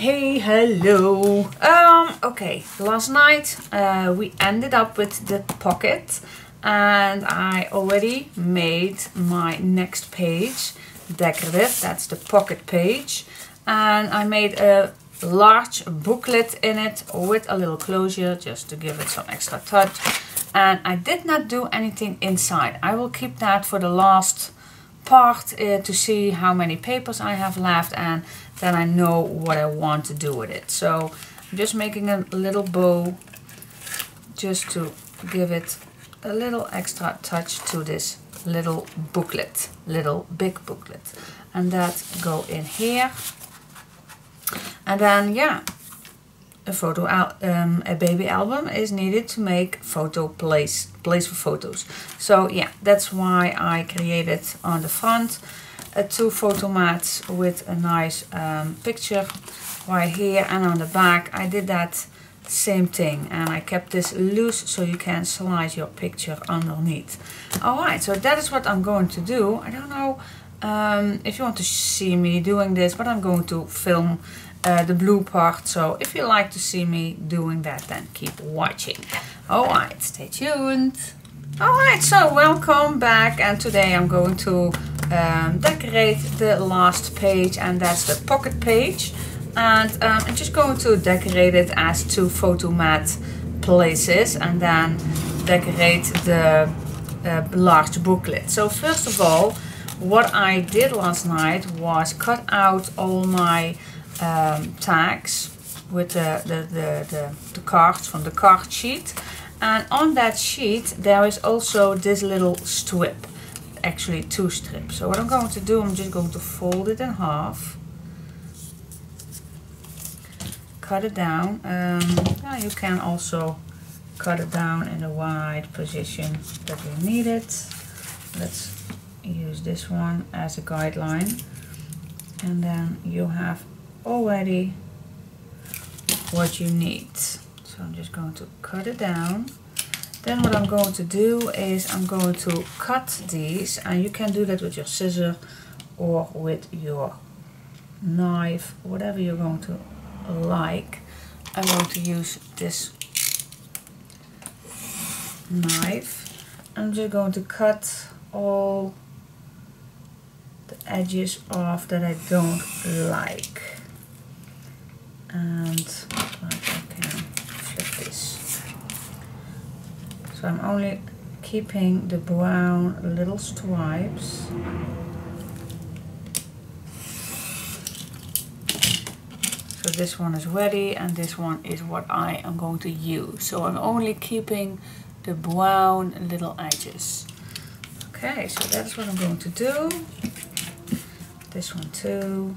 Hey, hello. Okay, last night we ended up with the pocket and I already made my next page decorative. That's the pocket page, and I made a large booklet in it with a little closure just to give it some extra touch. And I did not do anything inside. I will keep that for the last part to see how many papers I have left, and then I know what I want to do with it. So I'm just making a little bow just to give it a little extra touch to this little booklet, little big booklet. And that go in here. And then, yeah, a photo a baby album is needed to make photo place for photos. So yeah, that's why I created on the front two photo mats with a nice picture right here, and on the back I did that same thing, and I kept this loose so you can slide your picture underneath. Alright, so that is what I'm going to do. I don't know if you want to see me doing this, but I'm going to film the blue part, so if you like to see me doing that, then keep watching. Alright, stay tuned. Alright, so welcome back, and today I'm going to decorate the last page, and that's the pocket page. And I'm just going to decorate it as two photo mat places, and then decorate the large booklet. So first of all, what I did last night was cut out all my tags with the cards from the card sheet, and on that sheet there is also this little strip, actually two strips. So what I'm going to do, I'm just going to fold it in half, cut it down. Yeah, you can also cut it down in the wide position that you need it. Let's use this one as a guideline, and then you have already what you need. So I'm just going to cut it down. Then what I'm going to do is I'm going to cut these, and you can do that with your scissor or with your knife, whatever you're going to like. I'm going to use this knife. I'm just going to cut all the edges off that I don't like, and I can flip this. So I'm only keeping the brown little stripes. So this one is ready, and this one is what I am going to use. So I'm only keeping the brown little edges. Okay, so that's what I'm going to do. This one too.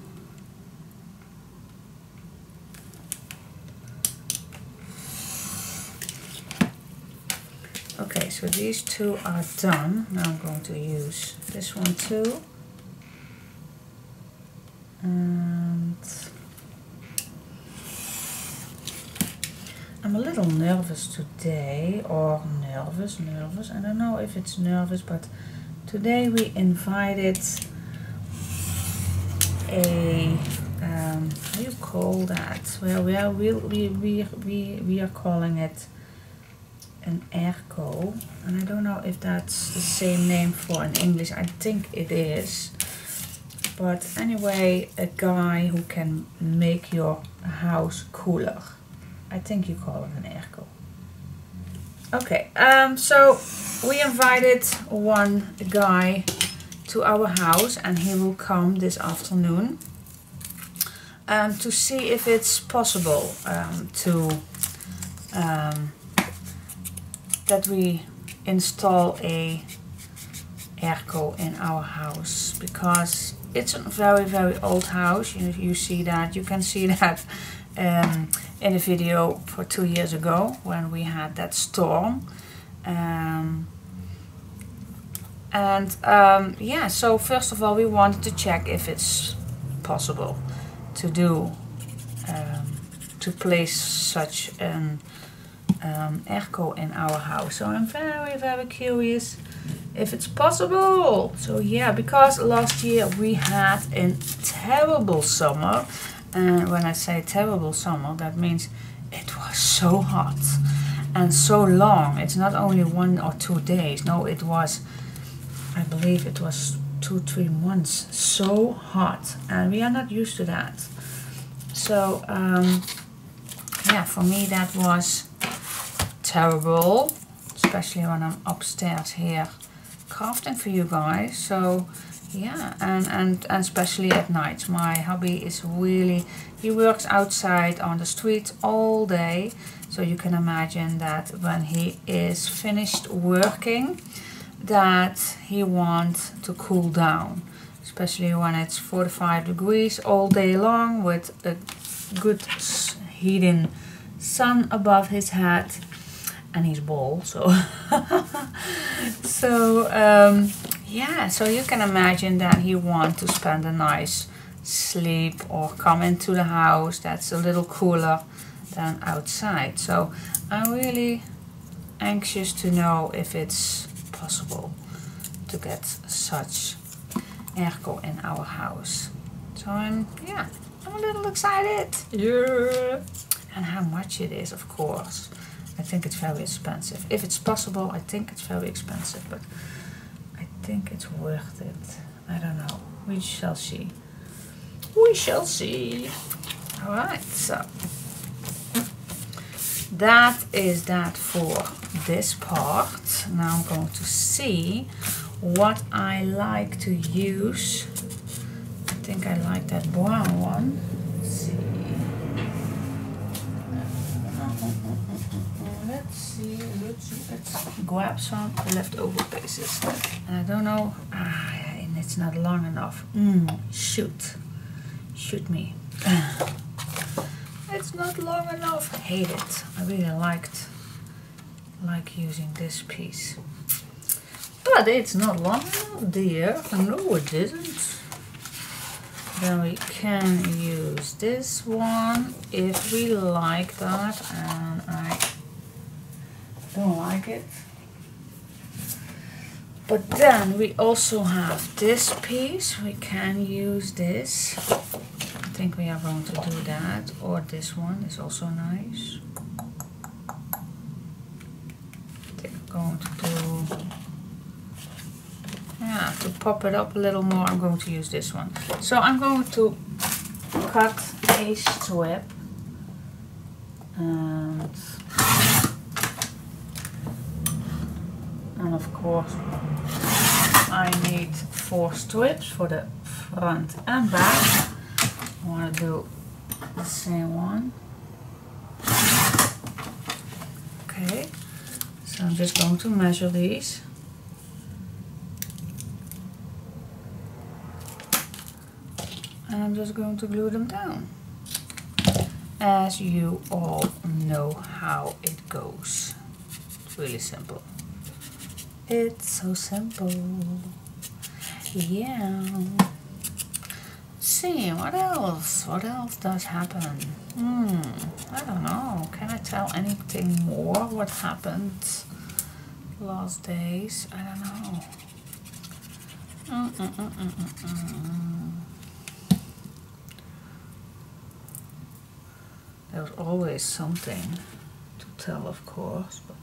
Okay, so these two are done. Now I'm going to use this one too. And I'm a little nervous today, or nervous. I don't know if it's nervous, but today we invited a, how do you call that? Well, we are calling it an airco, and I don't know if that's the same name for in English. I think it is, but anyway, a guy who can make your house cooler. I think you call it an airco. Okay, so we invited one guy to our house, and he will come this afternoon to see if it's possible to that we install a airco in our house, because it's a very, very old house. You see that, you can see that in a video for 2 years ago when we had that storm, and yeah. So first of all, we wanted to check if it's possible to do to place such an airco in our house. So I'm very, very curious if it's possible. So yeah, because last year we had a terrible summer. And when I say terrible summer, that means it was so hot and so long. It's not only 1 or 2 days. No, it was, I believe it was 2-3 months. So hot, and we are not used to that. So yeah, for me that was terrible, especially when I'm upstairs here crafting for you guys. So yeah, and especially at night. My hubby is really, he works outside on the street all day, so you can imagine that when he is finished working that he wants to cool down, especially when it's 45 degrees all day long with a good heating sun above his head, and he's bald, so yeah, so you can imagine that he wants to spend a nice sleep or come into the house that's a little cooler than outside. So I'm really anxious to know if it's possible to get such airco in our house. So I'm a little excited. Yeah. And how much it is, of course. I think it's very expensive. If it's possible, I think it's very expensive, but I think it's worth it. I don't know. We shall see. We shall see. All right. So that is that for this part. Now I'm going to see what I like to use. I think I like that brown one. Let's see. Let's grab some leftover pieces. And I don't know, and it's not long enough. Shoot me. It's not long enough. I hate it. I really like using this piece, but it's not long enough, dear. No, it isn't. Then we can use this one if we like that, and I don't like it. But then we also have this piece. We can use this. I think we are going to do that. Or this one is also nice. I think I'm going to do, yeah, to pop it up a little more, I'm going to use this one. So I'm going to cut a strip and of course I need 4 strips for the front and back. I want to do the same one. Okay, so I'm just going to measure these. And I'm just going to glue them down, as you all know how it goes. It's really simple. It's so simple. Yeah. See, what else? What else does happen? I don't know. Can I tell anything more? What happened last days? I don't know. There's always something to tell, of course, but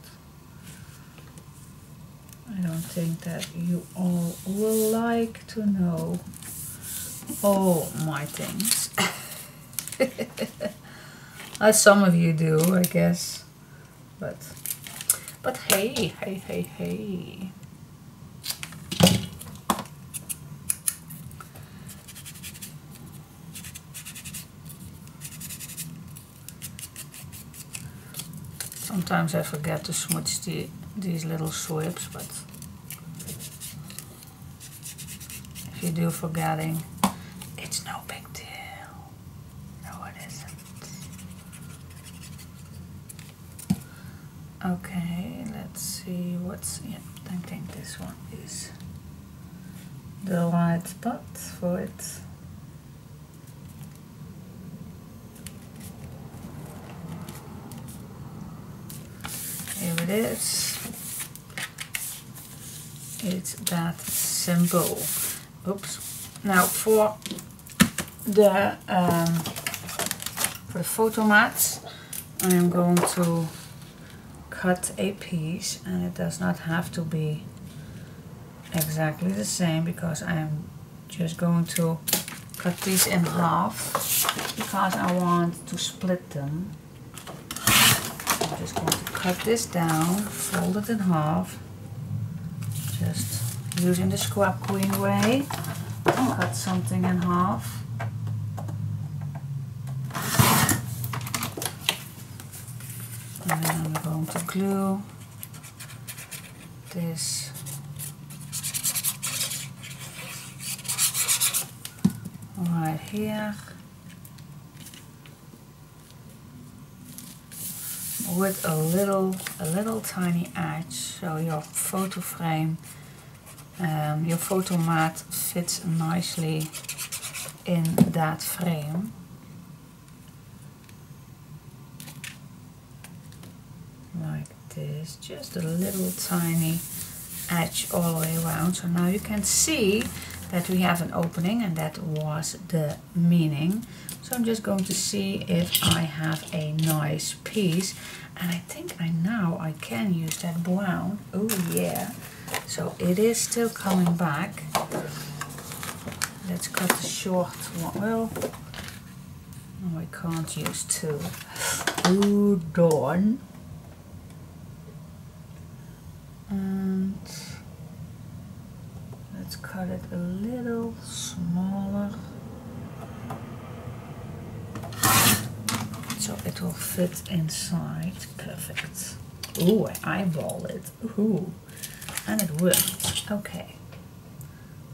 I don't think that you all will like to know all my things. As some of you do, I guess. But hey, hey. Sometimes I forget to smudge these little strips, but if you do forgetting, it's no big deal. No, it isn't. Okay, let's see what's, yeah, I think this one is the right spot for it. Here it is. It's that simple. Oops. Now for the for the photo mat, I am going to cut a piece, and it does not have to be exactly the same because I am just going to cut these in half because I want to split them. I'm just going to cut this down, fold it in half, just using the scrapqueen way, and cut something in half. And then I'm going to glue this right here with a little tiny edge, so your photo frame, your photo mat fits nicely in that frame. Like this, just a little tiny edge all the way around. So now you can see that we have an opening, and that was the meaning. So I'm just going to see if I have a nice piece, and I think now I can use that brown. Oh yeah, so it is still coming back. Let's cut the short one. Well, no, I can't use two. Ooh, darn. And let's cut it a little smaller so it will fit inside. Perfect. Ooh, I eyeball it. Ooh, and it worked. Okay,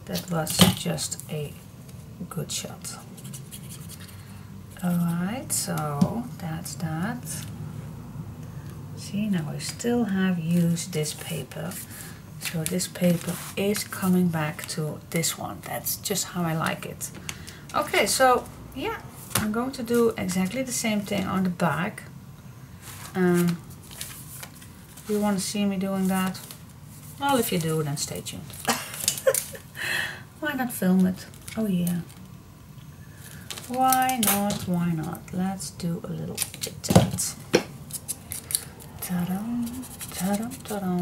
that was just a good shot. Alright, so that's that. See, now I still have used this paper, so this paper is coming back to this one. That's just how I like it. Okay, so yeah, I'm going to do exactly the same thing on the back. You want to see me doing that? Well, if you do, then stay tuned. Why not film it? Oh yeah, why not, why not? Let's do a little chit chat. Ta-da, ta-da, ta-da.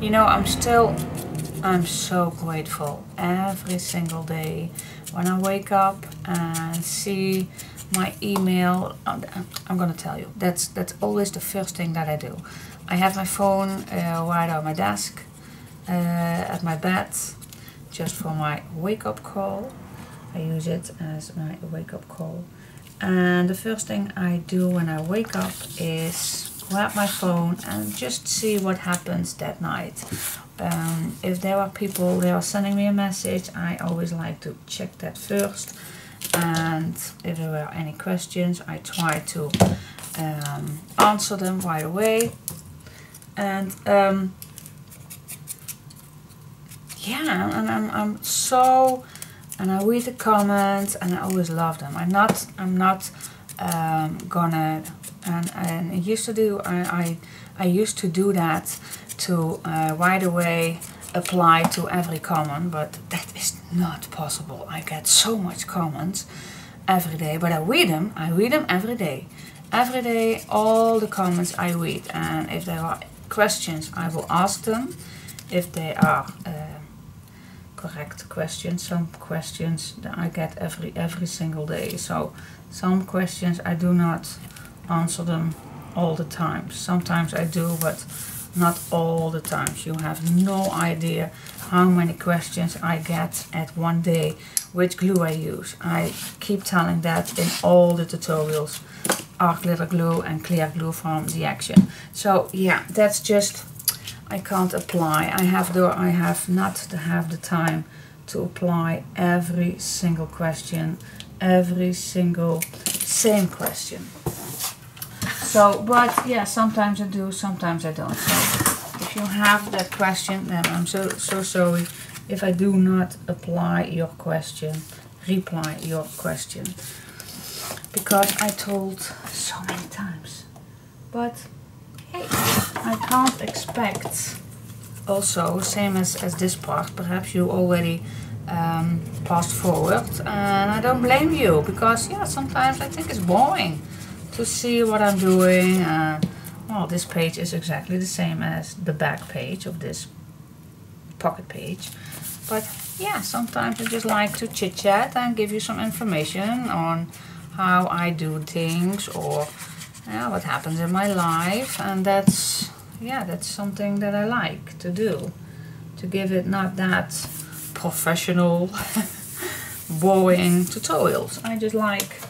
You know, I'm so grateful every single day when I wake up and see my email. I'm gonna tell you, that's always the first thing that I do. I have my phone right on my desk, at my bed, just for my wake-up call. I use it as my wake-up call, and the first thing I do when I wake up is grab my phone and just see what happens that night. If there are people that are sending me a message, I always like to check that first, and if there were any questions, I try to answer them right away. And yeah, and I'm so, and I read the comments, and I always love them. I'm not gonna, and I used to do, I used to do that, to right away apply to every comment, but that is not possible. I get so much comments every day, but I read them every day. Every day, all the comments I read, and if there are questions, I will ask them, if they are correct questions. Some questions that I get every single day, so some questions I do not answer them all the time. Sometimes I do, but not all the time. You have no idea how many questions I get at one day, which glue I use. I keep telling that in all the tutorials, are glitter glue and clear glue from the Action. So yeah, that's just, I can't apply. I have not to have the time to apply every single question, every single same question. So, but yeah, sometimes I do, sometimes I don't. So if you have that question, then I'm so sorry if I do not reply your question, because I told so many times. But hey, I can't expect also same as this part, perhaps you already passed forward, and I don't blame you, because yeah, sometimes I think it's boring to see what I'm doing. Well, this page is exactly the same as the back page of this pocket page, but yeah, sometimes I just like to chit chat and give you some information on how I do things, or yeah, what happens in my life. And that's, yeah, that's something that I like to do, to give it not that professional boring tutorials. I just like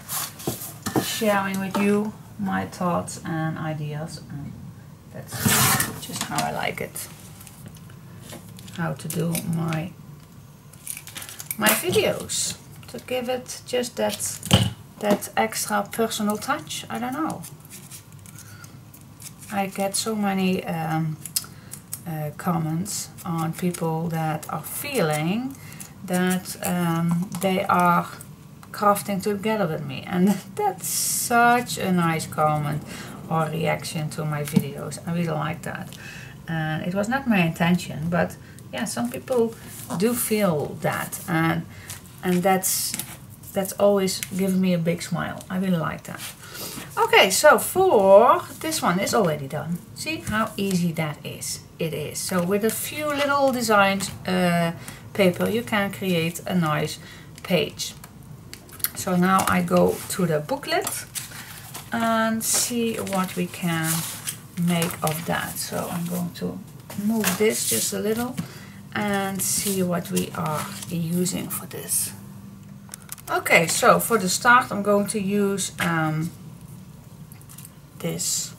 sharing with you my thoughts and ideas, and that's just how I like it, how to do my videos, to give it just that extra personal touch. I don't know, I get so many comments on people that are feeling that they are crafting together with me, and that's such a nice comment or reaction to my videos. I really like that, and it was not my intention, but yeah, some people do feel that, and that's always given me a big smile. I really like that. Okay, so for this one is already done. See how easy that is. It is. So with a few little designs paper, you can create a nice page. So now I go to the booklet and see what we can make of that. So I'm going to move this just a little and see what we are using for this. Okay, so for the start I'm going to use this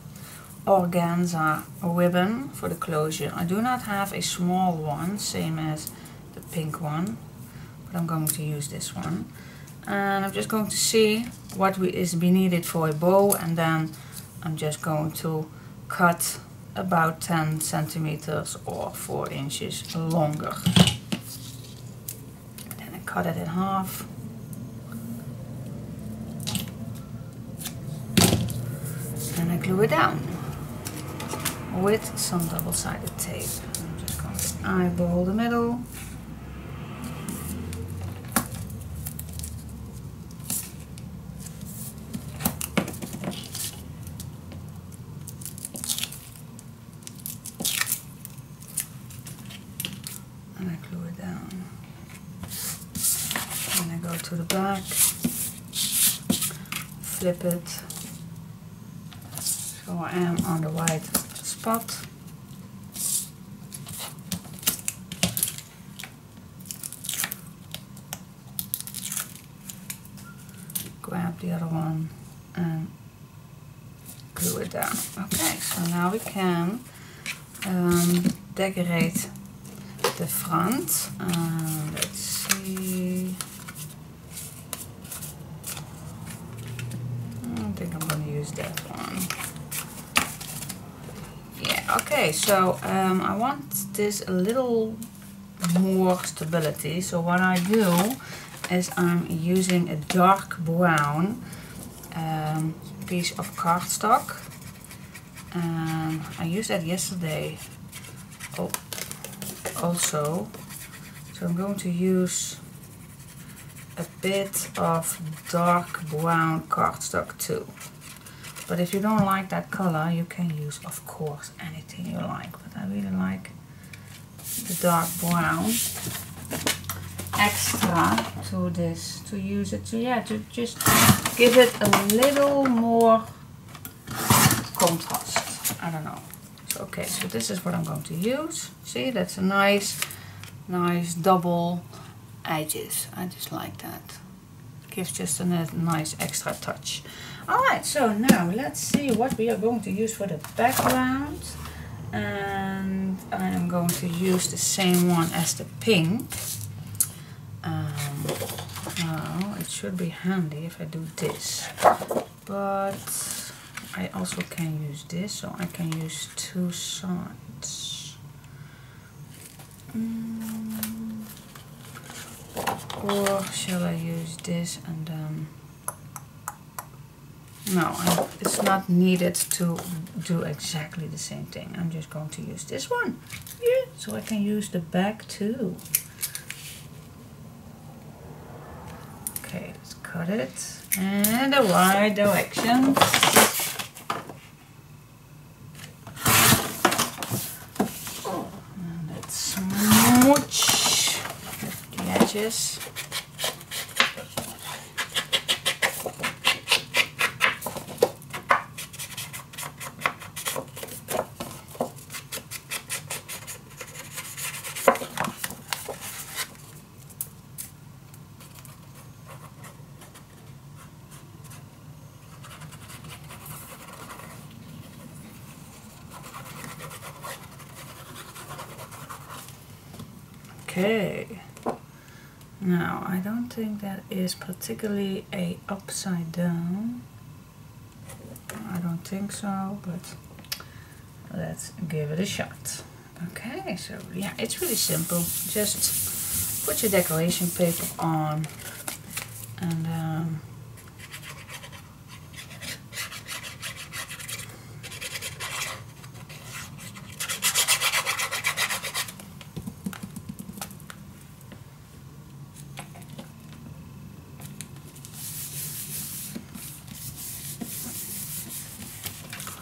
organza ribbon for the closure. I do not have a small one, same as the pink one, but I'm going to use this one. And I'm just going to see what is be needed for a bow, and then I'm just going to cut about 10 centimeters or 4 inches longer. Then I cut it in half. And I glue it down with some double-sided tape. I'm just going to eyeball the middle. And I glue it down. And I go to the back, flip it. So I am on the right spot. Grab the other one and glue it down. Okay, so now we can decorate the front. Let's see. I think I'm going to use that one. Okay, so I want this a little more stability, so what I do is I'm using a dark brown piece of cardstock, and I used that yesterday also, so I'm going to use a bit of dark brown cardstock too. But if you don't like that color, you can use, of course, anything you like. But I really like the dark brown extra to this, to use it. So yeah, to just give it a little more contrast. I don't know. So, okay, so this is what I'm going to use. See, that's a nice double edges. I just like that. Gives just a nice extra touch. Alright, so now let's see what we are going to use for the background, and I am going to use the same one as the pink. Now it should be handy if I do this, but I also can use this, so I can use two sides. Or shall I use this and then... No, it's not needed to do exactly the same thing. I'm just going to use this one. Yes. so I can use the back too. Okay, let's cut it. And the right direction. And let's smooch the edges. Okay, now I don't think that is particularly a upside down. I don't think so, but let's give it a shot. Okay, so yeah, it's really simple. Just put your decoration paper on and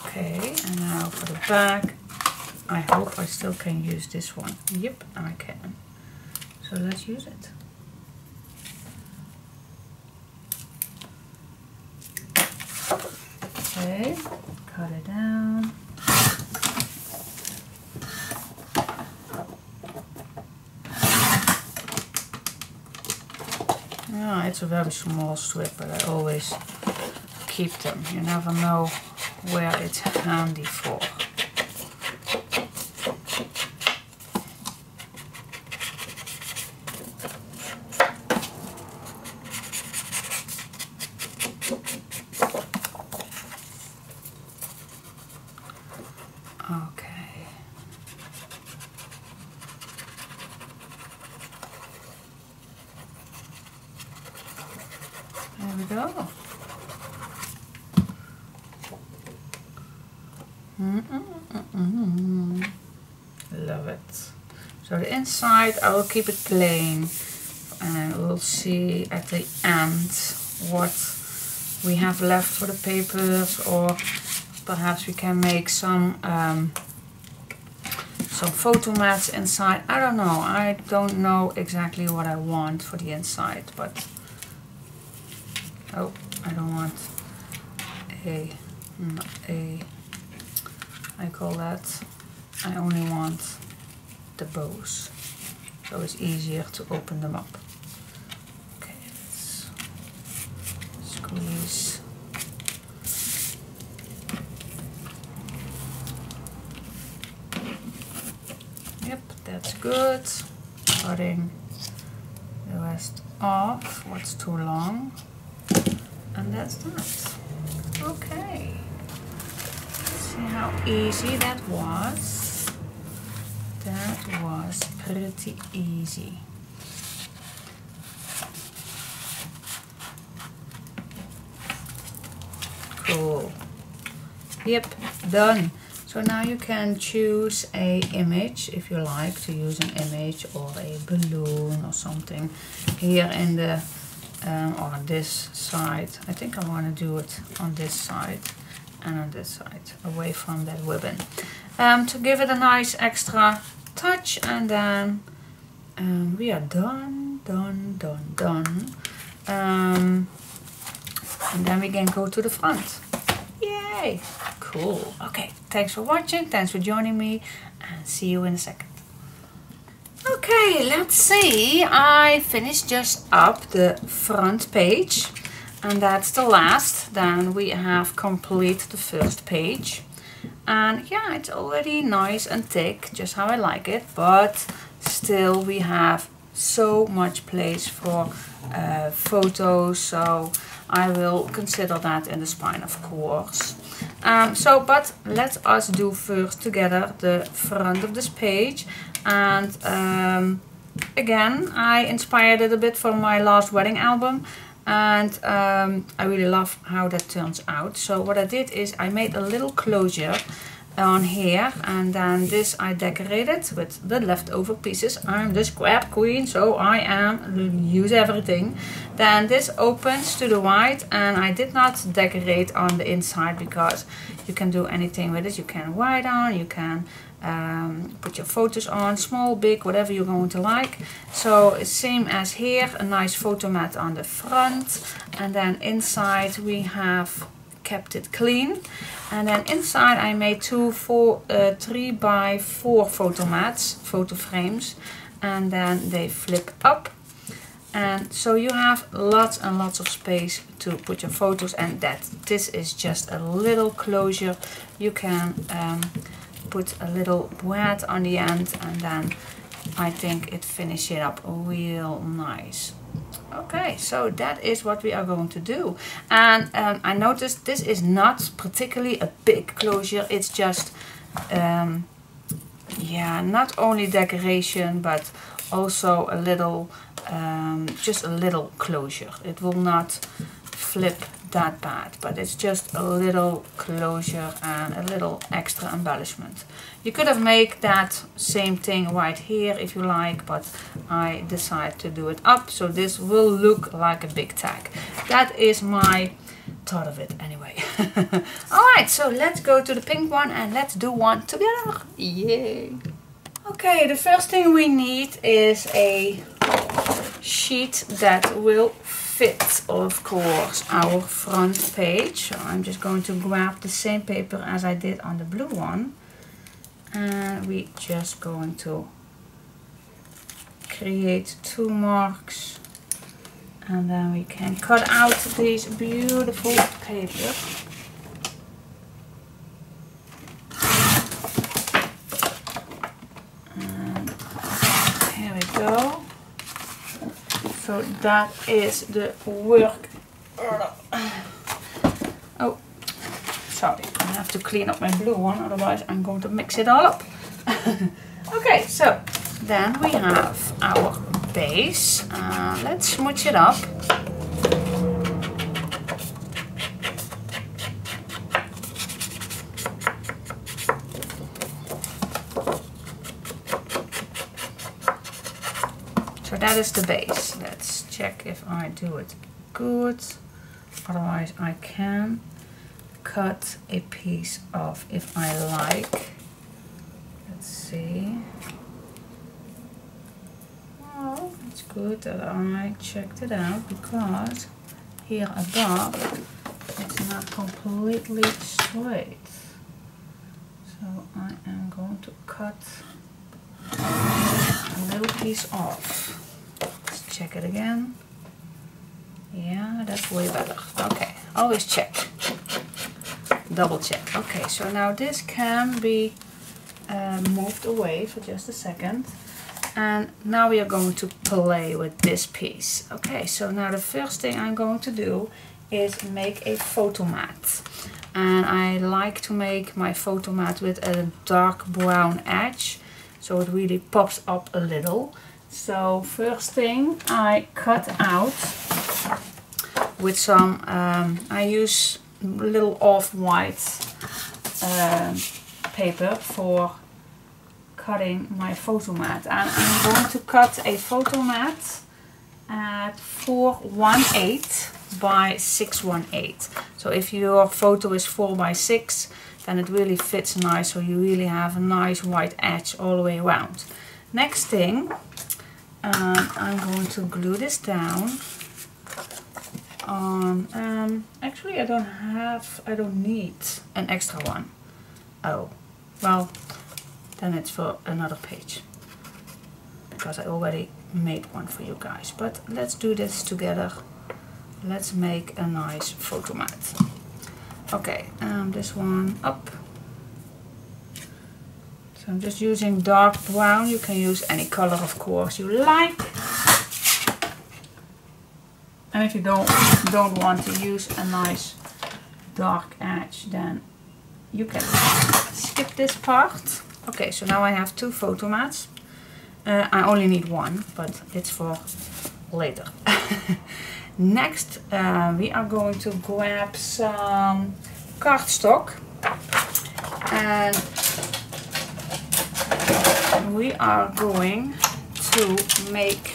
okay, and now for the back, I hope I still can use this one. Yep, I can. So let's use it. Okay, cut it down. Oh, it's a very small strip, but I always keep them. You never know where it's handy for. Okay. There we go. Love it. So the inside I will keep it plain, and we'll see at the end what we have left for the papers, or perhaps we can make some photo mats inside. I don't know. I don't know exactly what I want for the inside, but oh, I don't want a I call that, I only want the bows, so it's easier to open them up. Okay, let's squeeze. Yep, that's good. Cutting the rest off, what's too long. And that's that. Okay. See how easy that was? That was pretty easy. Cool. Yep, done. So now you can choose an image if you like to use an image or a balloon or something. Here in the on this side, I think I want to do it on this side. And on this side, away from that ribbon, to give it a nice extra touch, and then we are done. And then we can go to the front. Yay! Cool. Okay, thanks for watching, thanks for joining me, and see you in a second. Okay, let's see. I finished just up the front page. And that's the last. Then we have complete the first page, and yeah, it's already nice and thick, just how I like it, but still we have so much place for photos, so I will consider that in the spine, of course. But let us do first together the front of this page, and again, I inspired it a bit from my last wedding album. And I really love how that turns out. So what I did is I made a little closure on here, and then this I decorated with the leftover pieces. I'm the scrap queen, so I am use everything. Then this opens to the wide, and I did not decorate on the inside because you can do anything with it. You can wire down, you can put your photos on, small, big, whatever you're going to like. So same as here, a nice photo mat on the front, and then inside we have kept it clean. And then inside I made three by four photo mats, photo frames, and then they flip up. And so you have lots and lots of space to put your photos, and this is just a little closure. You can put a little wad on the end, and then I think it finishes it up real nice. Okay, so that is what we are going to do. And I noticed this is not particularly a big closure. It's just, yeah, not only decoration, but also a little, just a little closure. It will not flip that bad, but it's just a little closure and a little extra embellishment. You could have made that same thing right here if you like, but I decided to do it up, so this will look like a big tag. That is my thought of it anyway. Alright, so let's go to the pink one and let's do one together. Yay! Okay, the first thing we need is a sheet that will fit, of course, our front page. So I'm just going to grab the same paper as I did on the blue one, and we just going to create two marks, and then we can cut out this beautiful paper. And here we go. So that is the work. Oh, sorry, I have to clean up my blue one, otherwise I'm going to mix it all up. Okay, so then we have our base. Let's smooch it up. That is the base. Let's check if I do it good, otherwise I can cut a piece off if I like. Let's see. Well, it's good that I checked it out, because here above it's not completely straight. So I am going to cut a little piece off. Check it again. Yeah, that's way better. Okay, always check. Double check. Okay, so now this can be moved away for just a second. And now we are going to play with this piece. Okay, so now the first thing I'm going to do is make a photo mat. And I like to make my photo mat with a dark brown edge, so it really pops up a little. So first thing I cut out with some, I use little off-white paper for cutting my photo mat. And I'm going to cut a photo mat at 4 1/8 by 6 1/8. So if your photo is 4 by 6, then it really fits nice. So you really have a nice white edge all the way around. Next thing, I'm going to glue this down on, actually I don't need an extra one. Oh, well, then it's for another page, because I already made one for you guys. But let's do this together. Let's make a nice photo mat. Okay, this one up. I'm just using dark brown. You can use any color, of course, you like. And if you don't want to use a nice dark edge, then you can skip this part. Okay, so now I have two photo mats. I only need one, but it's for later. Next, we are going to grab some cardstock. and we are going to make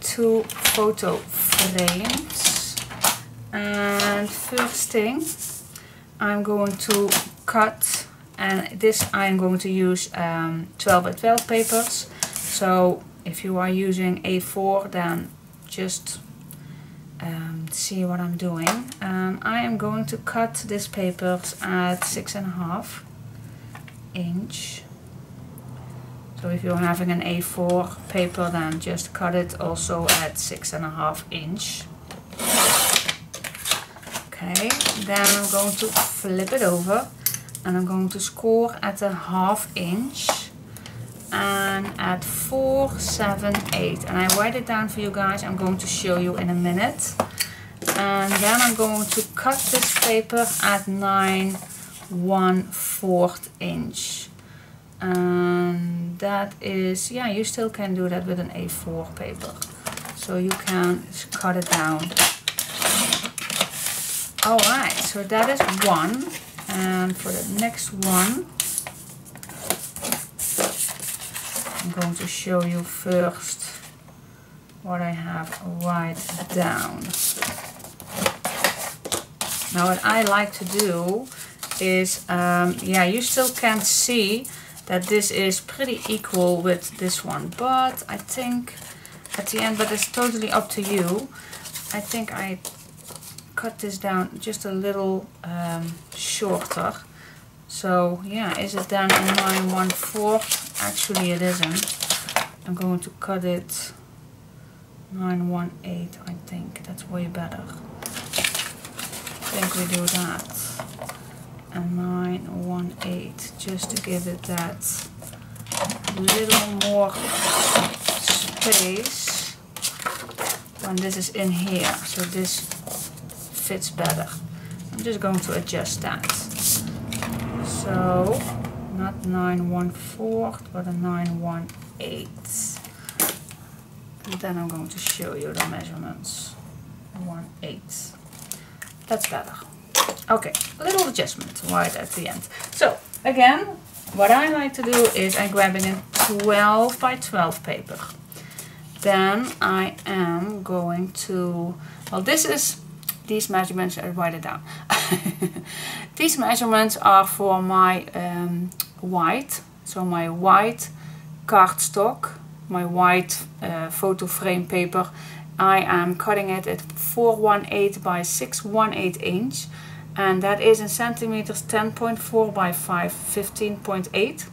2 photo frames. And first thing, I'm going to cut, and this I'm going to use 12 by 12 papers. So if you are using A4, then just see what I'm doing. I am going to cut this paper at 6.5 inch. So if you're having an A4 paper, then just cut it also at 6.5 inch. Okay, then I'm going to flip it over and I'm going to score at 1/2 inch and at 4, 7, 8. And I write it down for you guys. I'm going to show you in a minute. And then I'm going to cut this paper at 9, 1/4 inch. And that is, yeah, you still can do that with an A4 paper. So you can cut it down. Alright, so that is one. And for the next one, I'm going to show you first what I have right down. Now what I like to do is, yeah, you still can see that this is pretty equal with this one, but I think at the end, but it's totally up to you. I think I cut this down just a little shorter. So yeah, is it down in 9.1/4? Actually it isn't. I'm going to cut it 9.1/8, I think. That's way better. I think we do that. And 9.1/8, just to give it that little more space when this is in here, so this fits better. I'm just going to adjust that. So not 9.1/4, but a 9.1/8. And then I'm going to show you the measurements. 1/8. That's better. Okay, a little adjustment right at the end. So again, what I like to do is I'm grabbing a 12 by 12 paper. Then I am going to, well, this is, these measurements, I write it down. These measurements are for my white, so my white cardstock, my white photo frame paper. I am cutting it at 4.18 by 6.18 inch, and that is in centimeters 10.4 by 5, 15.8,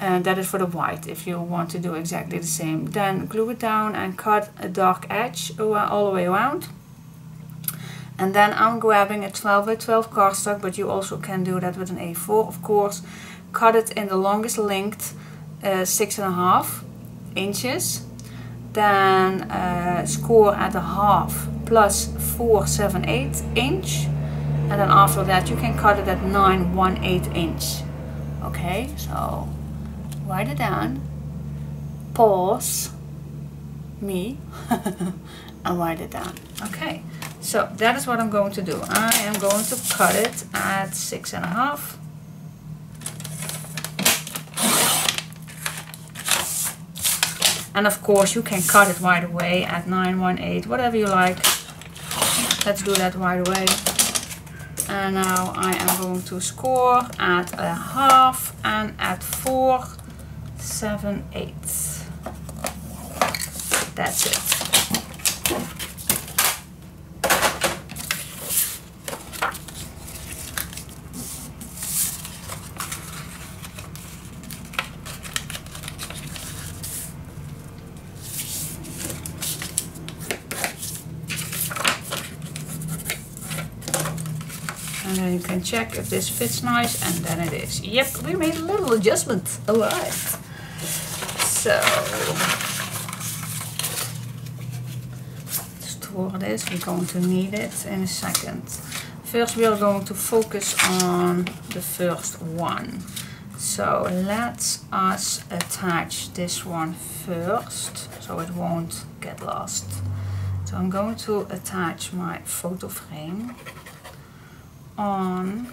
and that is for the white. If you want to do exactly the same, then glue it down and cut a dark edge all the way around. And then I'm grabbing a 12 by 12 cardstock, but you also can do that with an A4, of course. Cut it in the longest length, 6.5 inches. Then score at 1/2 plus 4, 7, 8 inch, and then after that you can cut it at 9, 1/8 inch. Okay, so write it down, pause me and write it down. Okay, so that is what I'm going to do. I am going to cut it at 6.5. And of course you can cut it right away at 9.18, whatever you like. Let's do that right away. And now I am going to score at 1/2 and at 4, 7, 8. That's it. And then you can check if this fits nice, and then it is. Yep, we made a little adjustment. Alright. So store this, we're going to need it in a second. First we are going to focus on the first one. So let us attach this one first, so it won't get lost. So I'm going to attach my photo frame on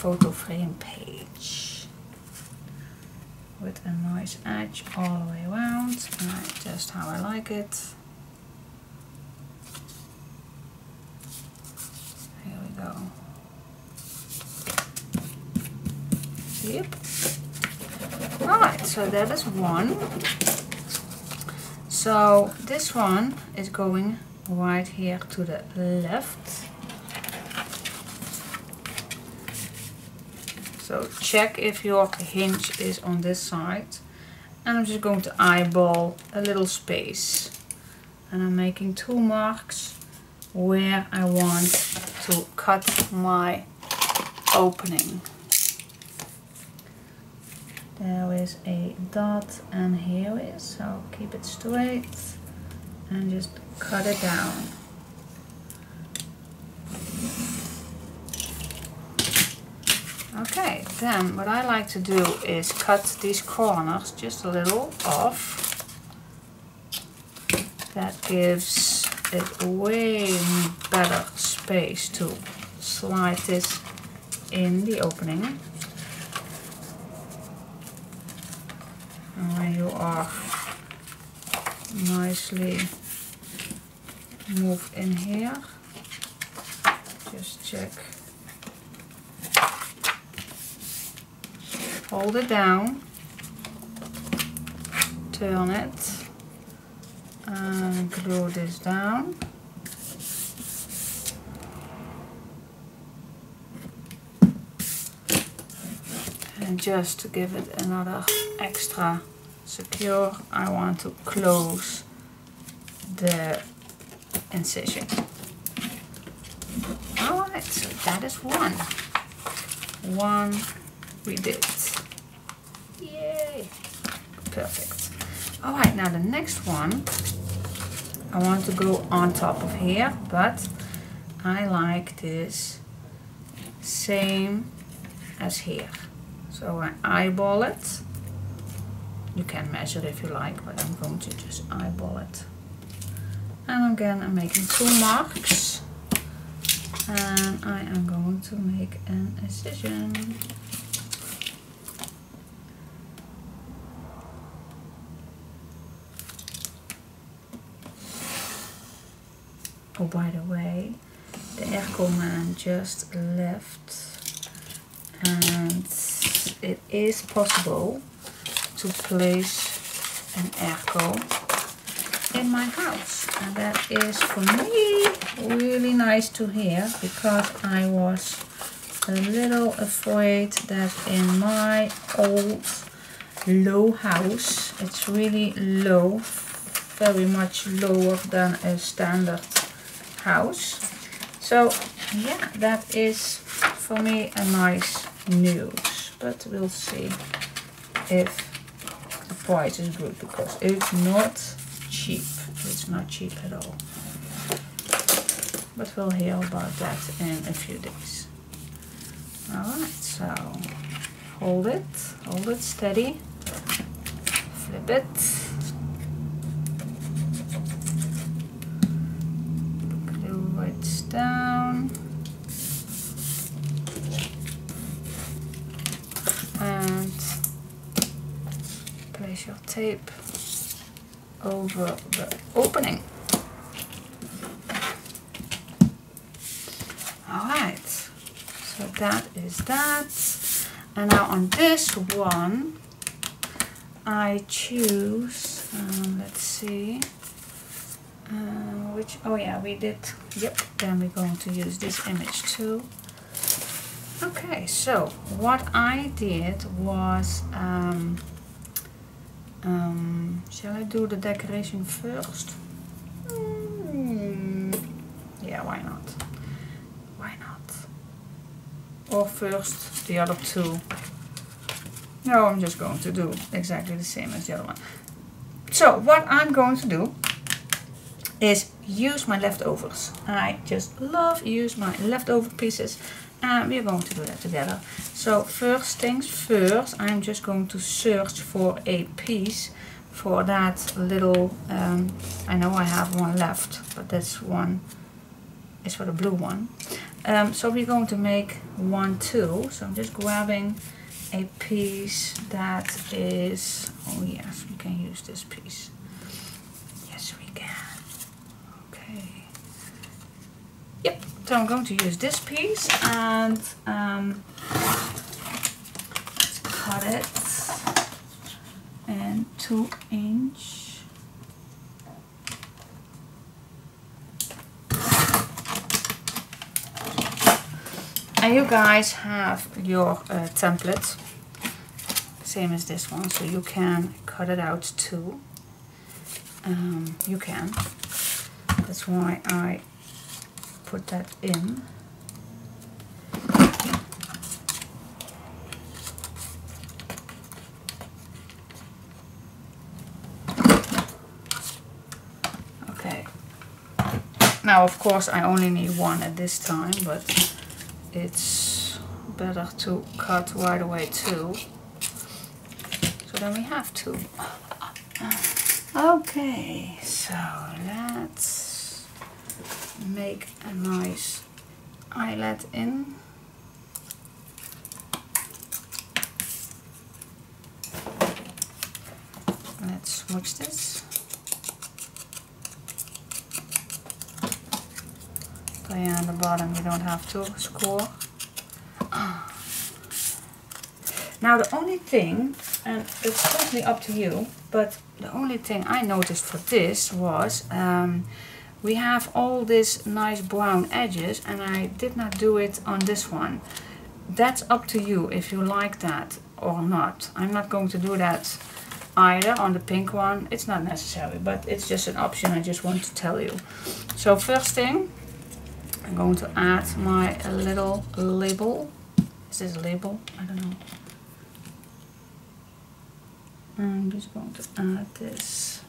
photo frame page with a nice edge all the way around, right, just how I like it. Here we go. Yep. Alright, so that is one. So this one is going right here to the left. So check if your hinge is on this side. And I'm just going to eyeball a little space. And I'm making two marks where I want to cut my opening. There is a dot and here is, so keep it straight and just cut it down. Okay, then what I like to do is cut these corners just a little off. That gives it way better space to slide this in the opening. And when you are nicely moved in here, just check. Hold it down, turn it, and glue this down. And just to give it another extra secure, I want to close the incision. Alright, so that is one. One we did. Yay! Perfect. Alright, now the next one, I want to go on top of here, but I like this same as here. So I eyeball it. You can measure if you like, but I'm going to just eyeball it. And again, I'm making two marks. And I am going to make an incision. Oh, by the way, the airco man just left. And it is possible to place an airco in my house, and that is for me really nice to hear, because I was a little afraid that in my old low house, it's really low, very much lower than a standard house. So yeah, that is for me a nice news. But we'll see if the price is good, because it's not cheap. It's not cheap at all. But we'll hear about that in a few days. Alright, so hold it steady, flip it, glue it down. And place your tape over the opening. Alright, so that is that. And now on this one, I choose, let's see, which, oh yeah, we did, yep, then we're going to use this image too. Okay, so what I did was, shall I do the decoration first? Yeah, why not? Why not? Or first the other two? No, I'm just going to do exactly the same as the other one. So what I'm going to do is use my leftovers. I just love use my leftover pieces. And we're going to do that together. So first things first, I'm just going to search for a piece for that little, I know I have one left, but this one is for the blue one. So we're going to make 1, 2. So I'm just grabbing a piece that is, oh yes, we can use this piece. Yes, we can. Okay. Yep. So I'm going to use this piece and let's cut it in 2 inch. And you guys have your template, same as this one, so you can cut it out too. You can. That's why I put that in. Okay. Now, of course, I only need one at this time, but it's better to cut right away too. So then we have 2. Okay, so let's make a nice eyelet in. Let's switch this. So yeah, on the bottom you don't have to score. Now the only thing, and it's totally up to you, but the only thing I noticed for this was we have all these nice brown edges and I did not do it on this one. That's up to you if you like that or not. I'm not going to do that either on the pink one. It's not necessary, but it's just an option I just want to tell you. So first thing, I'm going to add my little label. Is this a label? I don't know. I'm just going to add this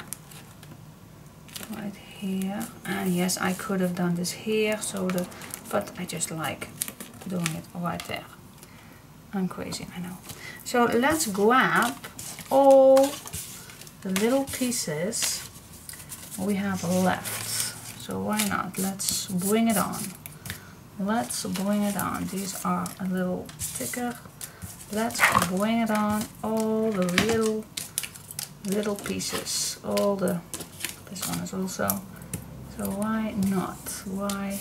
right here. And yes, I could have done this here, but I just like doing it right there. I'm crazy, I know. So let's grab all the little pieces we have left. So why not? Let's bring it on. Let's bring it on. These are a little thicker. Let's bring it on. All the little pieces. All the, this one is also. So why not? Why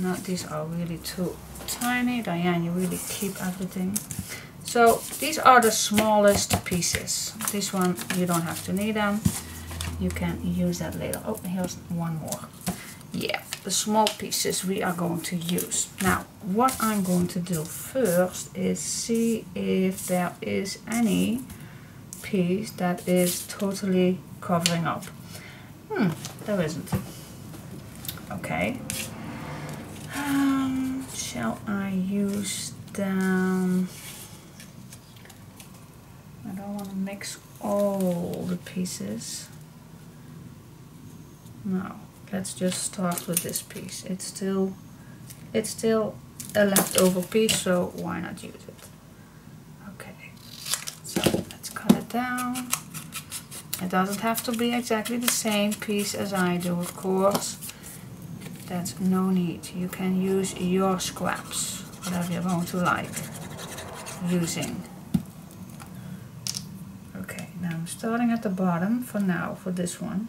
not? These are really too tiny. Diane, you really keep everything. So these are the smallest pieces. This one, you don't have to need them. You can use that later. Oh, here's one more. Yeah, the small pieces we are going to use. Now, what I'm going to do first is see if there is any piece that is totally covering up. There isn't. Okay. Shall I use them? I don't want to mix all the pieces. Now, let's just start with this piece. It's still a leftover piece, so why not use it? Okay, so let's cut it down. It doesn't have to be exactly the same piece as I do, of course. That's no need. You can use your scraps, whatever you're going to like using. Okay, now I'm starting at the bottom for now, for this one.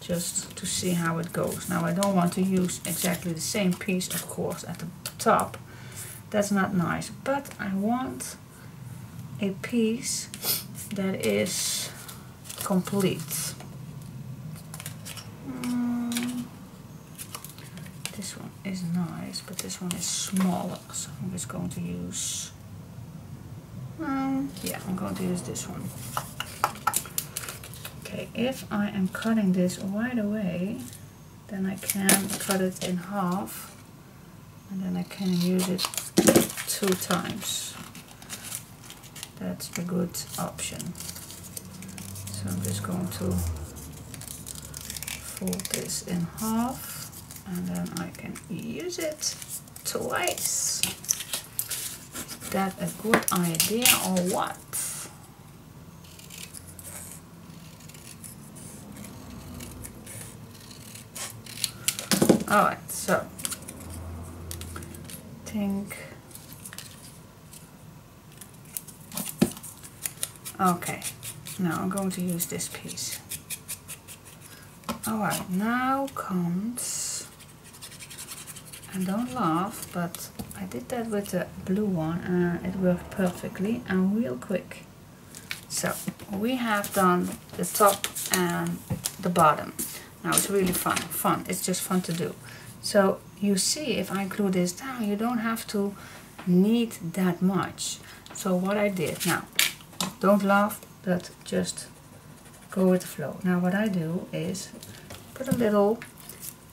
Just to see how it goes. Now I don't want to use exactly the same piece, of course, at the top. That's not nice, but I want a piece that is complete. This one is nice, but this one is smaller, so I'm just going to use, yeah, I'm going to use this one. Okay, if I am cutting this right away, then I can cut it in half and then I can use it 2 times. That's a good option. So I'm just going to fold this in half and then I can use it twice. Is that a good idea or what? Alright, so I think, okay, now I'm going to use this piece. Alright, now comes, and don't laugh, but I did that with the blue one and it worked perfectly and real quick. So we have done the top and the bottom. Now it's really fun, it's just fun to do. So you see, if I glue this down, you don't have to knead that much. So what I did, now don't laugh, but just go with the flow. Now what I do is put a little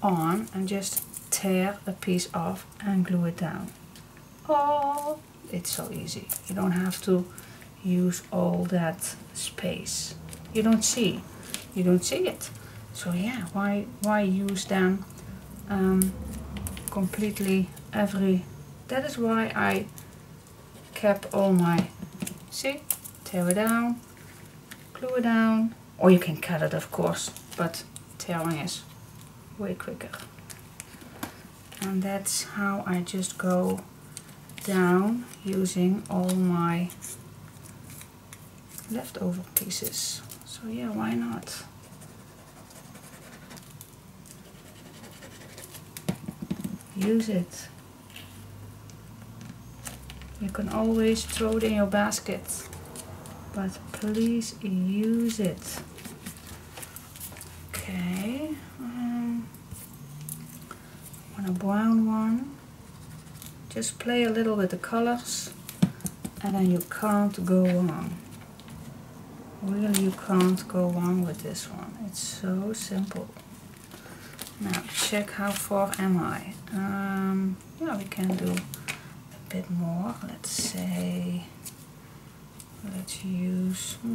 on and just tear a piece off and glue it down. Oh, it's so easy. You don't have to use all that space. You don't see it. So yeah, why use them completely every... That is why I kept all my... See? Tear it down, glue it down. Or you can cut it, of course, but tearing is way quicker. And that's how I just go down using all my leftover pieces. So yeah, why not? Use it. You can always throw it in your basket, but please use it. Okay, I want a brown one. Just play a little with the colors and then you can't go wrong. Really, you can't go wrong with this one. It's so simple. Now check how far am I. Yeah, we can do a bit more. Let's say, let's use, I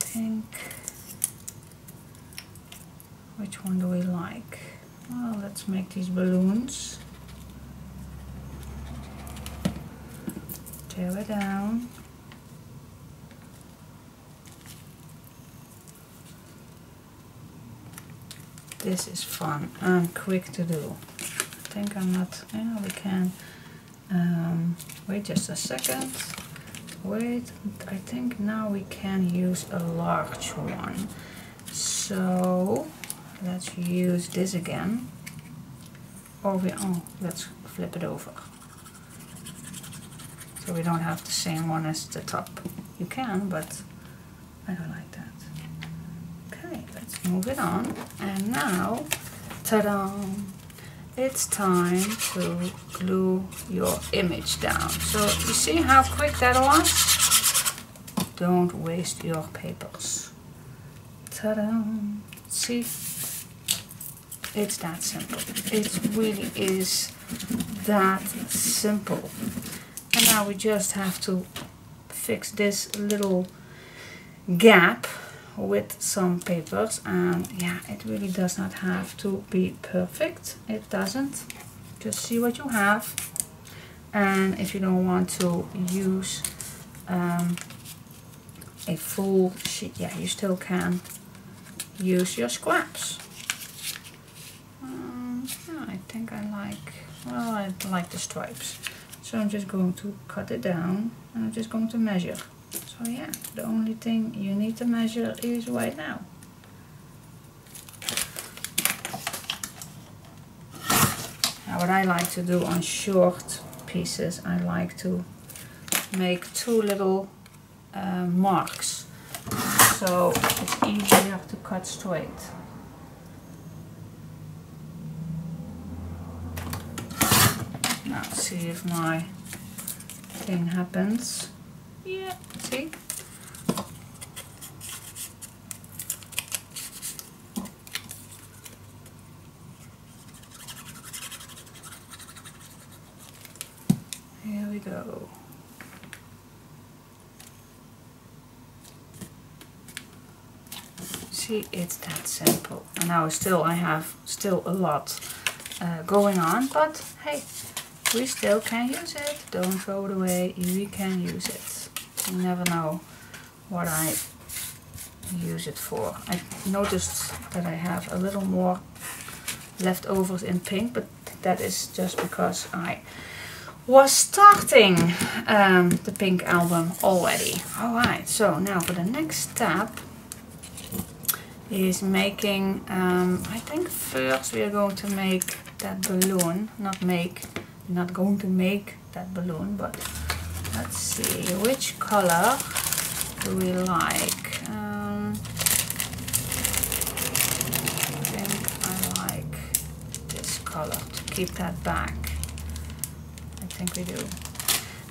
think, which one do we like? Well, let's make these balloons. Tear it down. This is fun and quick to do. I think I'm not... Yeah, we can... wait just a second. Wait, I think now we can use a large one. So let's use this again. Or we... Oh, let's flip it over. So we don't have the same one as the top. You can, but I don't like that. Let's move it on, and now, ta-da! It's time to glue your image down. So you see how quick that was? Don't waste your papers. Ta-da! See? It's that simple. It really is that simple. And now we just have to fix this little gap with some papers, and yeah, it really does not have to be perfect. It doesn't. Just see what you have, and if you don't want to use a full sheet, yeah, you still can use your scraps. Yeah, I think I like, well, I like the stripes, so I'm just going to cut it down and I'm just going to measure. So yeah, the only thing you need to measure is right now. Now what I like to do on short pieces, I like to make two little marks. So it's easier to cut straight. Now see if my thing happens. Yeah, see? Here we go. See, it's that simple. And now still, I have still a lot going on, but hey, we still can use it. Don't throw it away, we can use it. You never know what I use it for. I noticed that I have a little more leftovers in pink, but that is just because I was starting the pink album already. Alright, so now for the next step is making, I think first we are going to make that balloon, but let's see which color do we like. I think I like this color to keep that back. I think we do.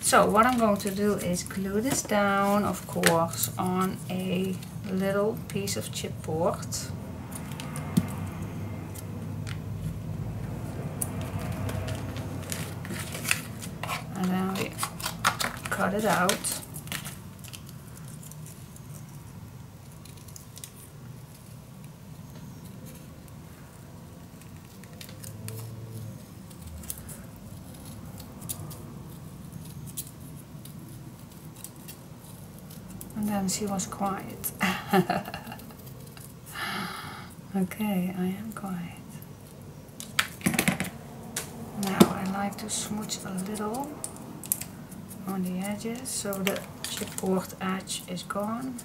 So what I'm going to do is glue this down, of course, on a little piece of chipboard. And then we cut it out. And she was quiet. Okay, I am quiet. Now I like to smooch a little on the edges so the chipboard edge is gone.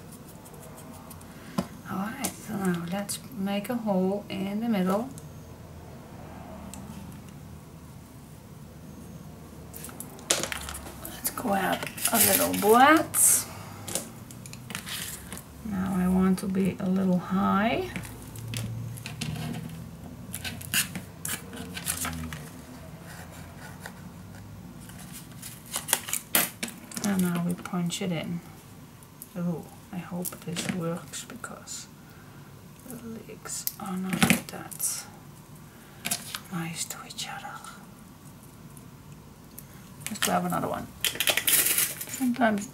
Alright, so now let's make a hole in the middle. Let's grab a little board. Now I want to be a little high. And now we punch it in. Oh, I hope this works because the legs are not that nice to each other. Let's grab another one. Sometimes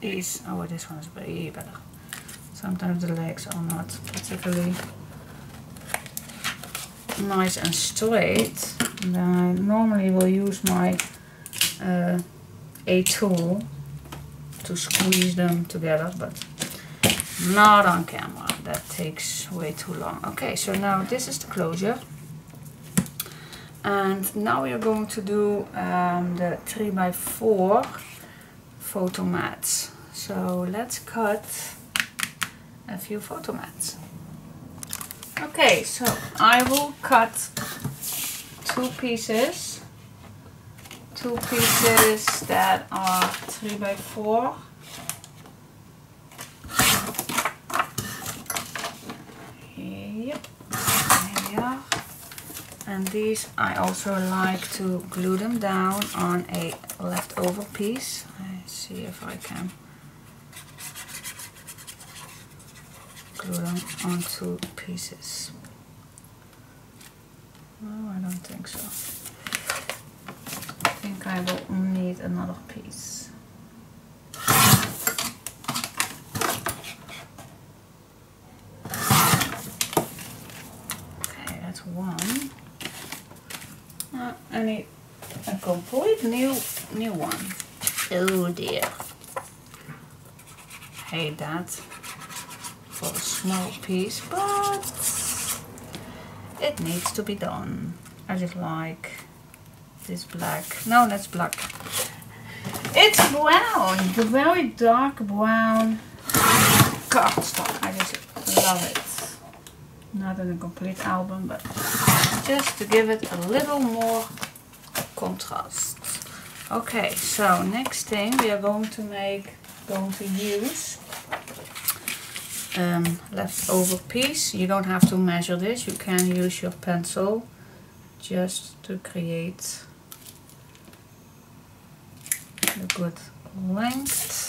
these, oh this one is way better. Sometimes the legs are not particularly nice and straight. And then I normally will use my A tool to squeeze them together, but not on camera. That takes way too long. Okay, so now this is the closure. And now we are going to do the 3x4 photo mats. So let's cut a few photo mats. Okay, so I will cut two pieces that are 3x4. Yep, there we are. And these I also like to glue them down on a leftover piece. Let's see if I can glue them on two pieces. No, I don't think so. I think I will need another piece. Okay, that's one. Now I need a complete new one. Oh dear. Hate that. A small piece, but it needs to be done. I just like this black. No, that's black. It's brown, the very dark brown cardstock. I just love it. Not in a complete album, but just to give it a little more contrast. Okay, so next thing we are going to use. Leftover piece. You don't have to measure this, you can use your pencil just to create a good length.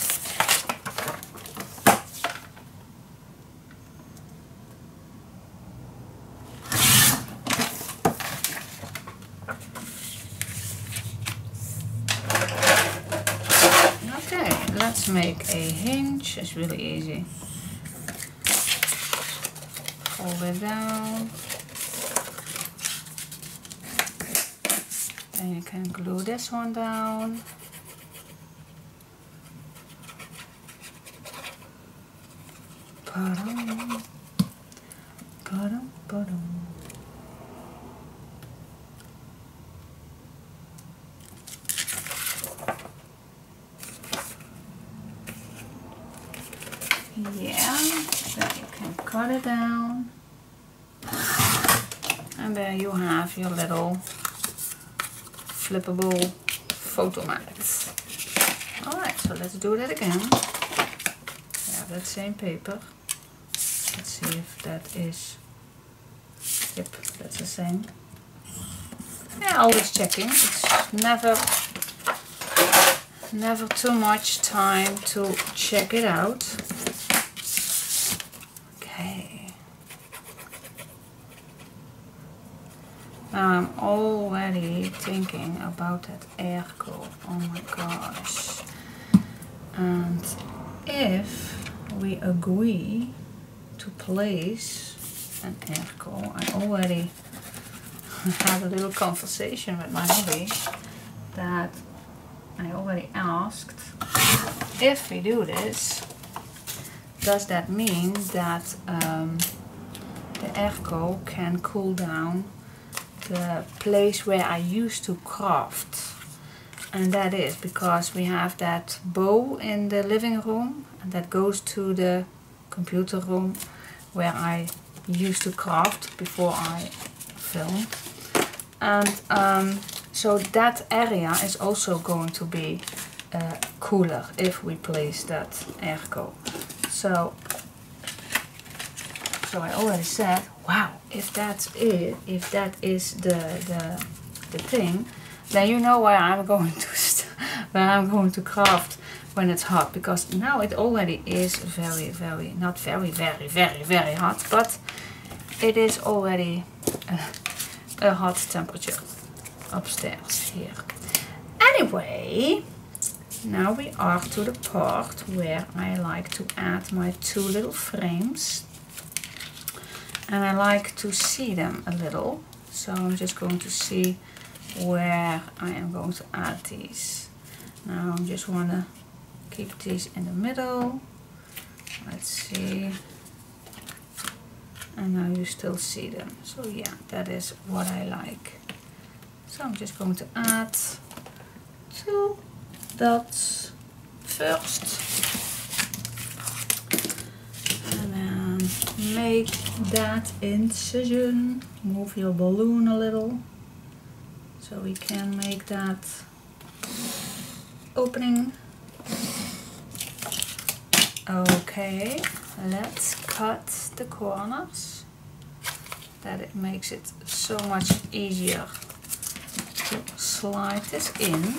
Okay, let's make a hinge, it's really easy. Fold it down, and you can glue this one down. Yeah, so you can cut it down, and there you have your little flippable photo mats. Alright, so let's do that again. We have that same paper. Let's see if that is, yep, that's the same. Yeah, always checking. It's never too much time to check it out. Okay. Now I'm already thinking about that airco. Oh my gosh. And if we agree to place an airco, I already had a little conversation with my hubby that I already asked, if we do this, does that mean that the airco can cool down the place where I used to craft? And that is because we have that bow in the living room, and that goes to the computer room where I used to craft before I filmed. And so that area is also going to be cooler if we place that airco. So I already said, wow, if that's it, if that is the thing, then you know where I'm going to craft when it's hot, because now it already is not very, very, very, very hot, but it is already a hot temperature upstairs here. Anyway, now we are to the part where I like to add my two little frames, and I like to see them a little, so I'm just going to see where I am going to add these. Now I just want to keep these in the middle. Let's see, and now you still see them, so yeah, that is what I like. So I'm just going to add two dots first, and then make that incision, move your balloon a little so we can make that opening. Okay, let's cut the corners, that it makes it so much easier to slide this in.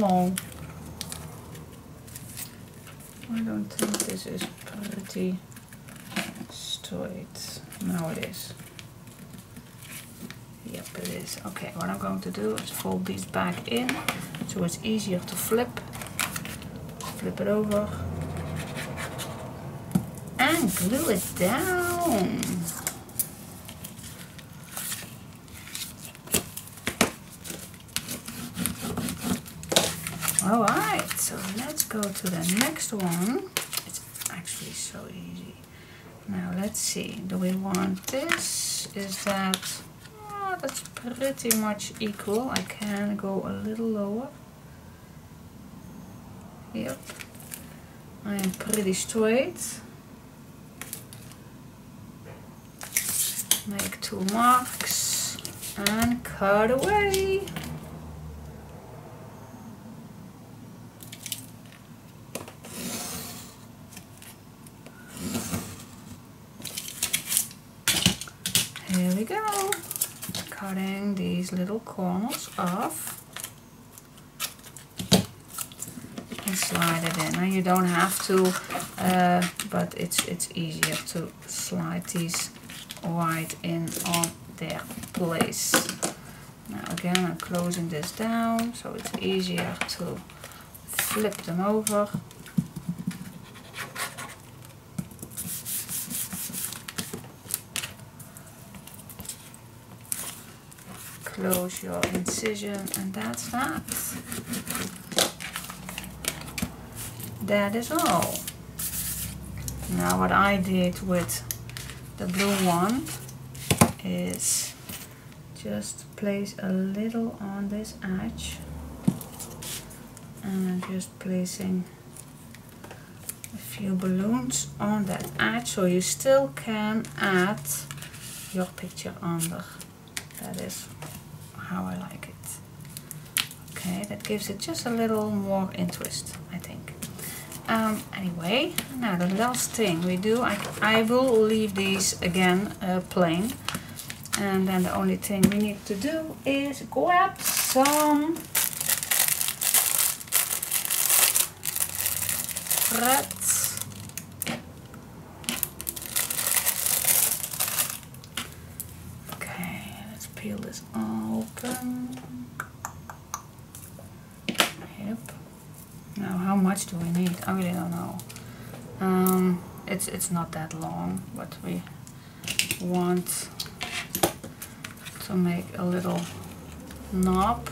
Long. I don't think this is pretty straight. Now it is. Yep, it is. Okay, what I'm going to do is fold these back in so it's easier to flip. Flip it over. And glue it down. Alright, so let's go to the next one. It's actually so easy. Now let's see, do we want this? Is that... oh, that's pretty much equal. I can go a little lower. Yep. I am pretty straight. Make two marks and cut away. Here we go, cutting these little corners off and slide it in. Now you don't have to, but it's easier to slide these right in on their place. Now again, I'm closing this down so it's easier to flip them over. Close your incision, and that's that. That is all. Now what I did with the blue one is just place a little on this edge, and I'm just placing a few balloons on that edge, so you still can add your picture under. That is how I like it. Okay, that gives it just a little more interest, I think. Anyway, now the last thing we do, I will leave these again plain, and then the only thing we need to do is grab some thread. Okay, let's peel this open. Yep. Now, how much do we need? I really don't know. It's not that long, but we want to make a little knob.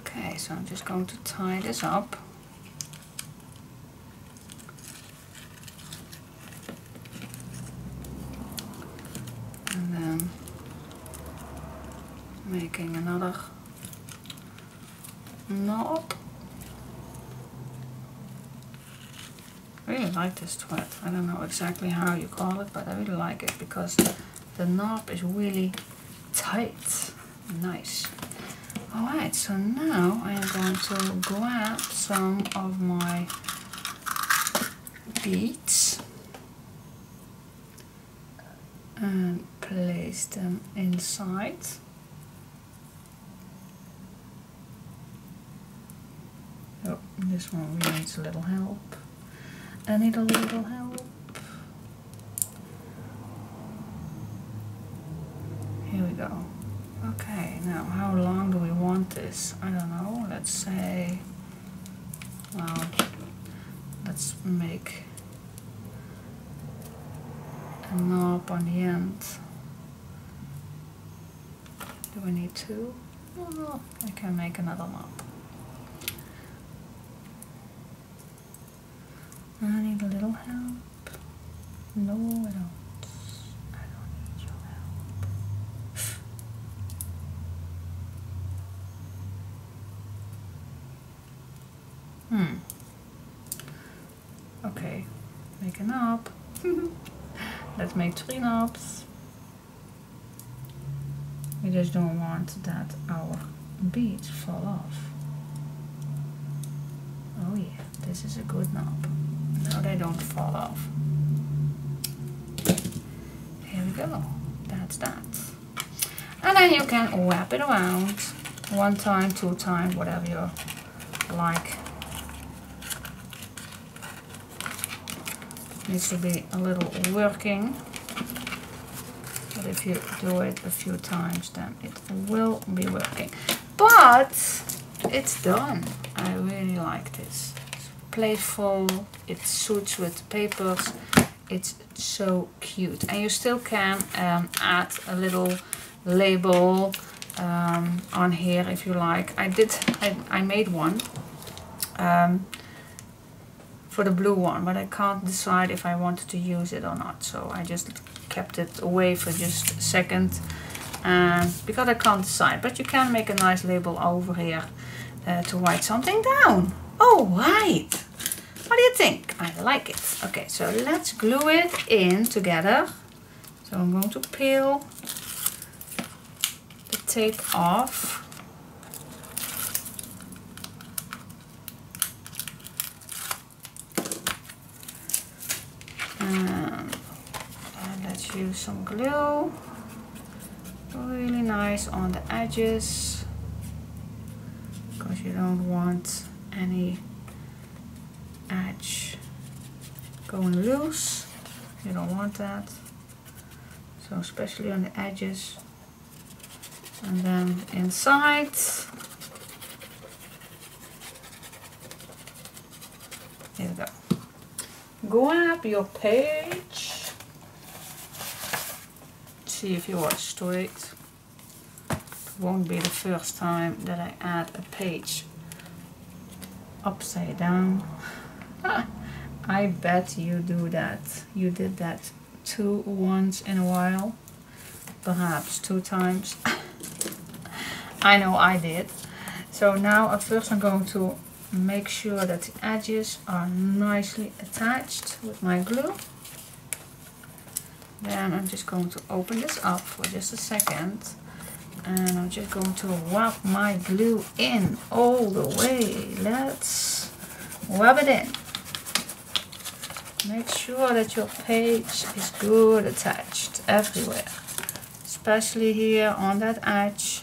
Okay, so I'm just going to tie this up. And then making another knob. I really like this thread. I don't know exactly how you call it, but I really like it because the knob is really tight. Nice. Alright, so now I am going to grab some of my beads and place them inside. Oh, this one really needs a little help. I need a little help. Here we go. Okay, now how long do we want this? I don't know, let's say, well, let's make a knob on the end. Do we need two? No, I can make another knob. I need a little help. No, I don't. I don't need your help. Okay, make a knob. Let's make three knobs. We just don't want that our beads fall off. Oh yeah, this is a good knob. No, they don't fall off. Here we go. That's that. And then you can wrap it around one time, two times, whatever you like. Needs to be a little working, but if you do it a few times, then it will be working. But it's done. I really like this. Playful, it suits with papers, it's so cute, and you still can add a little label on here if you like. I made one for the blue one, but I can't decide if I wanted to use it or not, so I just kept it away for just a second, and because I can't decide. But you can make a nice label over here to write something down. All right, what do you think? I like it. Okay, so let's glue it in together. So I'm going to peel the tape off. And let's use some glue. Really nice on the edges, because you don't want any edge going loose. You don't want that. so especially on the edges. And then inside, there you go. Grab your page. See if you watch to it. It won't be the first time that I add a page upside down. I bet you do that. You did that too once in a while, perhaps two times. I know I did. So now at first I'm going to make sure that the edges are nicely attached with my glue. Then I'm just going to open this up for just a second, and I'm just going to wrap my glue in all the way. Let's wrap it in. Make sure that your page is good attached everywhere, especially here on that edge.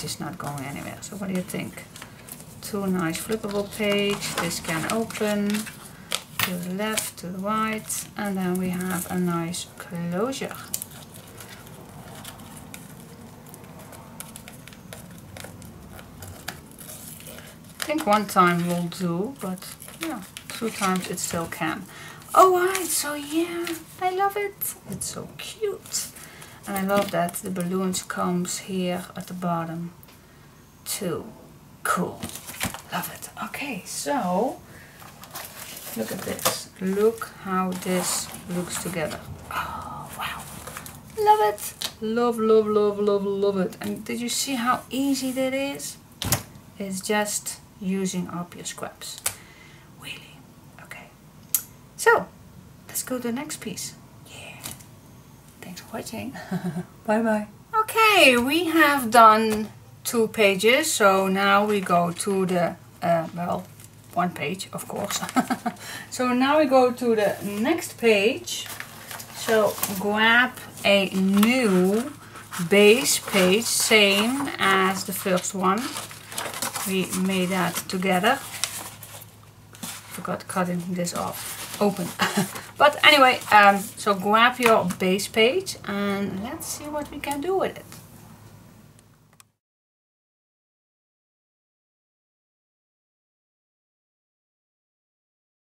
It's not going anywhere. So what do you think? Two nice flippable page. This can open to the left, to the right, and then we have a nice closure. I think one time will do, but yeah, two times it still can. Alright, so yeah, I love it. It's so cute. And I love that the balloons comes here at the bottom too. Cool. Love it. Okay, so look at this. Look how this looks together. Oh, wow. Love it. Love, love, love, love, love it. And did you see how easy that is? It's just using up your scraps. Really. Okay. So, let's go to the next piece. Thanks for watching. Bye bye. Okay, we have done two pages, so now we go to the well, one page of course. So now we go to the next page. So grab a new base page, same as the first one. We made that together. Forgot cutting this off. Open. But anyway, so grab your base page and let's see what we can do with it.